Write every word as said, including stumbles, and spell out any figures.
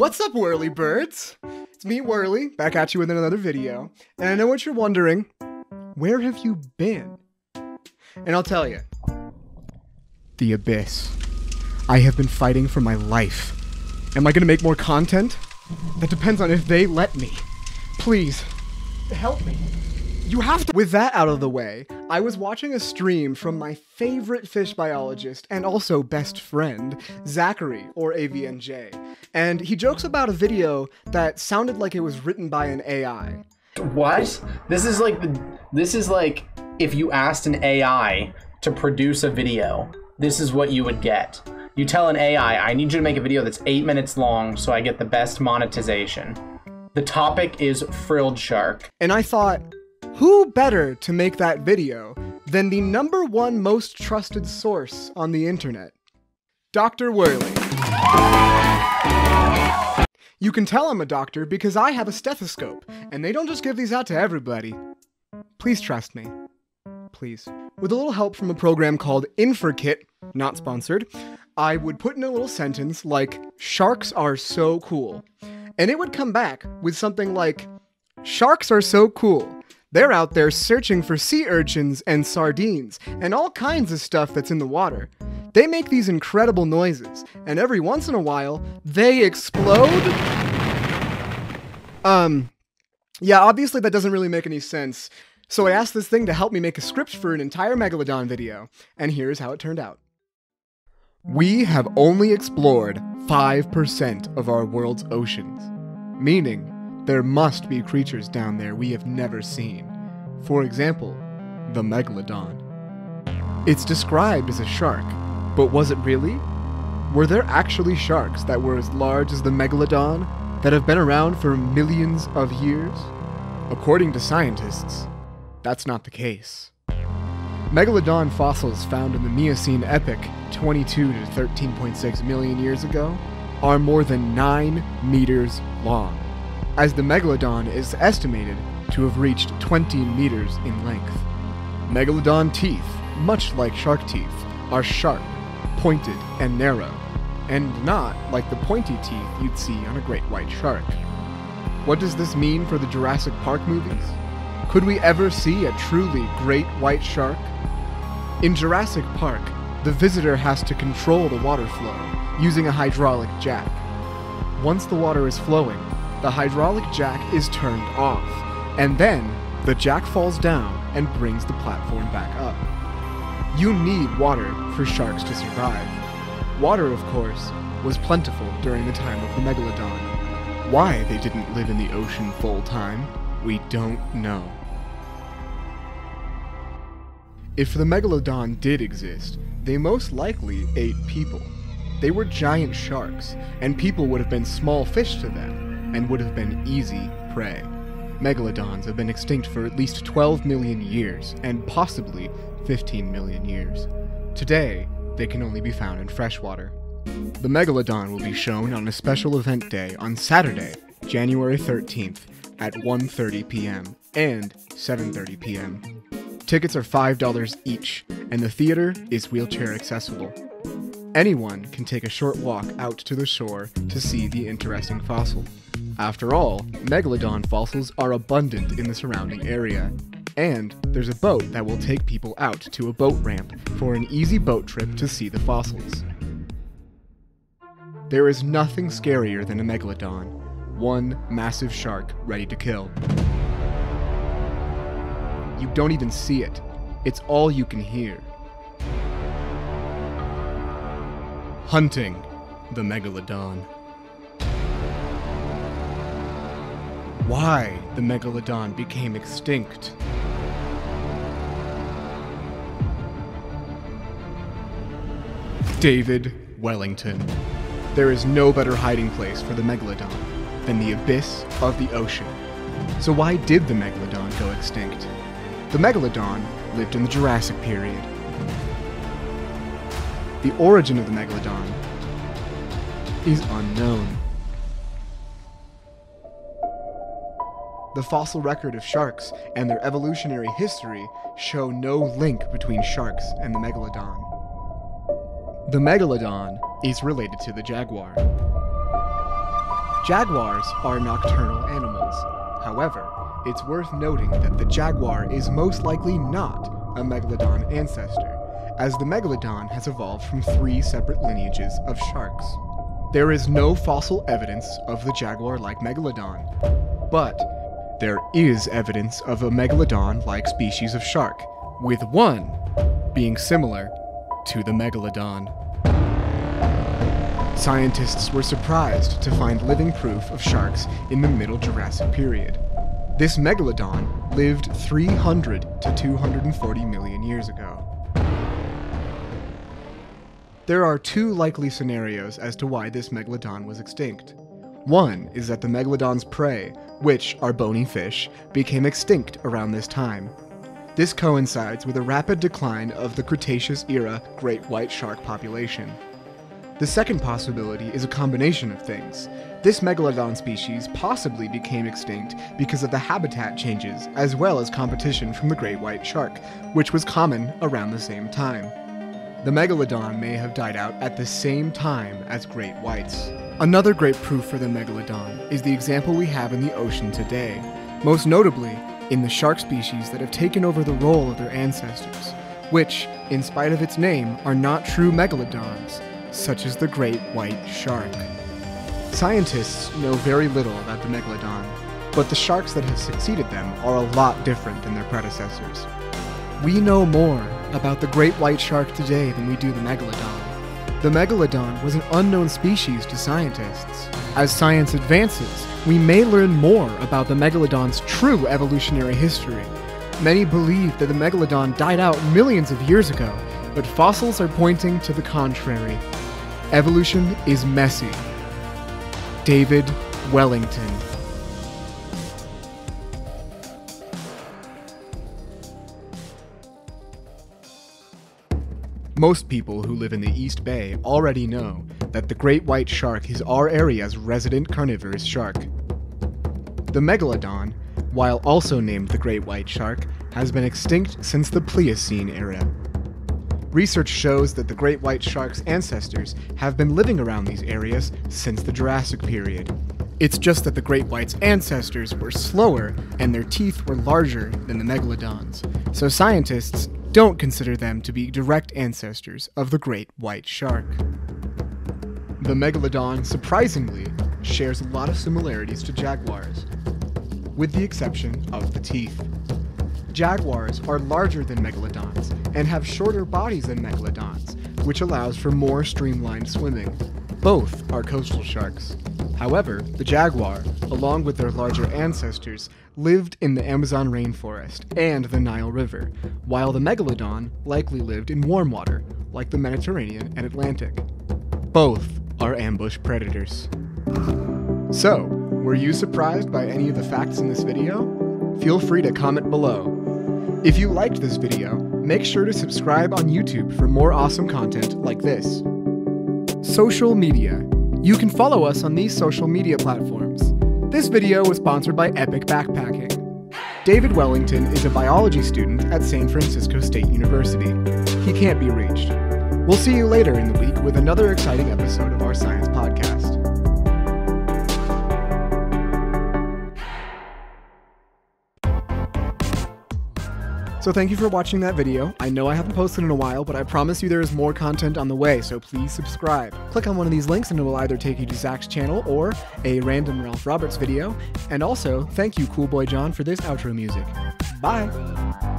What's up, Whirly Birds? It's me, Whirly, back at you with another video. And I know what you're wondering, where have you been? And I'll tell you, the abyss. I have been fighting for my life. Am I gonna make more content? That depends on if they let me. Please, help me. You have to- With that out of the way, I was watching a stream from my favorite fish biologist and also best friend, Zachary, or A V N J, and he jokes about a video that sounded like it was written by an A I. What? This is like, this is like if you asked an A I to produce a video, this is what you would get. You tell an A I, I need you to make a video that's eight minutes long so I get the best monetization. The topic is frilled shark. And I thought, who better to make that video than the number one most trusted source on the internet? Doctor Whirling. You can tell I'm a doctor because I have a stethoscope, and they don't just give these out to everybody. Please trust me. Please. With a little help from a program called InferKit, not sponsored, I would put in a little sentence like, sharks are so cool. And it would come back with something like, sharks are so cool. They're out there searching for sea urchins and sardines and all kinds of stuff that's in the water. They make these incredible noises, and every once in a while, they explode? Um, yeah, obviously that doesn't really make any sense. So I asked this thing to help me make a script for an entire Megalodon video, and here's how it turned out. We have only explored five percent of our world's oceans, meaning there must be creatures down there we have never seen. For example, the Megalodon. It's described as a shark, but was it really? Were there actually sharks that were as large as the Megalodon that have been around for millions of years? According to scientists, that's not the case. Megalodon fossils found in the Miocene epoch twenty-two to thirteen point six million years ago are more than nine meters long, as the Megalodon is estimated to have reached twenty meters in length. Megalodon teeth, much like shark teeth, are sharp, pointed, and narrow, and not like the pointy teeth you'd see on a great white shark. What does this mean for the Jurassic Park movies? Could we ever see a truly great white shark? In Jurassic Park, the visitor has to control the water flow using a hydraulic jack. Once the water is flowing, the hydraulic jack is turned off, and then the jack falls down and brings the platform back up. You need water for sharks to survive. Water, of course, was plentiful during the time of the Megalodon. Why they didn't live in the ocean full time, we don't know. If the Megalodon did exist, they most likely ate people. They were giant sharks, and people would have been small fish to them, and would have been easy prey. Megalodons have been extinct for at least twelve million years, and possibly fifteen million years. Today, they can only be found in freshwater. The Megalodon will be shown on a special event day on Saturday, January thirteenth, at one thirty p m and seven thirty p m Tickets are five dollars each, and the theater is wheelchair accessible. Anyone can take a short walk out to the shore to see the interesting fossil. After all, Megalodon fossils are abundant in the surrounding area, and there's a boat that will take people out to a boat ramp for an easy boat trip to see the fossils. There is nothing scarier than a Megalodon, one massive shark ready to kill. You don't even see it, it's all you can hear. Hunting the Megalodon. Why the Megalodon became extinct. David Wellington. There is no better hiding place for the Megalodon than the abyss of the ocean. So why did the Megalodon go extinct? The Megalodon lived in the Jurassic period. The origin of the Megalodon is unknown. The fossil record of sharks and their evolutionary history show no link between sharks and the Megalodon. The Megalodon is related to the jaguar. Jaguars are nocturnal animals. However, it's worth noting that the jaguar is most likely not a megalodon ancestor, as the megalodon has evolved from three separate lineages of sharks. There is no fossil evidence of the jaguar-like megalodon, but there is evidence of a megalodon-like species of shark, with one being similar to the megalodon. Scientists were surprised to find living proof of sharks in the Middle Jurassic period. This megalodon lived three hundred to two hundred forty million years ago. There are two likely scenarios as to why this megalodon was extinct. One is that the megalodon's prey, which are bony fish, became extinct around this time. This coincides with a rapid decline of the Cretaceous era great white shark population. The second possibility is a combination of things. This megalodon species possibly became extinct because of the habitat changes as well as competition from the great white shark, which was common around the same time. The megalodon may have died out at the same time as great whites. Another great proof for the megalodon is the example we have in the ocean today, most notably in the shark species that have taken over the role of their ancestors, which, in spite of its name, are not true megalodons, such as the great white shark. Scientists know very little about the megalodon, but the sharks that have succeeded them are a lot different than their predecessors. We know more about the great white shark today than we do the megalodon. The megalodon was an unknown species to scientists. As science advances, we may learn more about the megalodon's true evolutionary history. Many believe that the megalodon died out millions of years ago, but fossils are pointing to the contrary. Evolution is messy. David Wellington. Most people who live in the East Bay already know that the great white shark is our area's resident carnivorous shark. The megalodon, while also named the great white shark, has been extinct since the Pliocene era. Research shows that the great white shark's ancestors have been living around these areas since the Jurassic period. It's just that the great white's ancestors were slower and their teeth were larger than the megalodons, so scientists don't consider them to be direct ancestors of the great white shark. The megalodon, surprisingly, shares a lot of similarities to jaguars, with the exception of the teeth. Jaguars are larger than megalodons and have shorter bodies than megalodons, which allows for more streamlined swimming. Both are coastal sharks. However, the jaguar, along with their larger ancestors, lived in the Amazon rainforest and the Nile River, while the megalodon likely lived in warm water, like the Mediterranean and Atlantic. Both are ambush predators. So, were you surprised by any of the facts in this video? Feel free to comment below. If you liked this video, make sure to subscribe on YouTube for more awesome content like this. Social media. You can follow us on these social media platforms. This video was sponsored by Epic Backpacking. David Wellington is a biology student at San Francisco State University. He can't be reached. We'll see you later in the week with another exciting episode of our science podcast. So thank you for watching that video. I know I haven't posted in a while, but I promise you there is more content on the way, so please subscribe. Click on one of these links and it will either take you to Zach's channel or a random Ralph Roberts video. And also, thank you Cool Boy Jon for this outro music. Bye!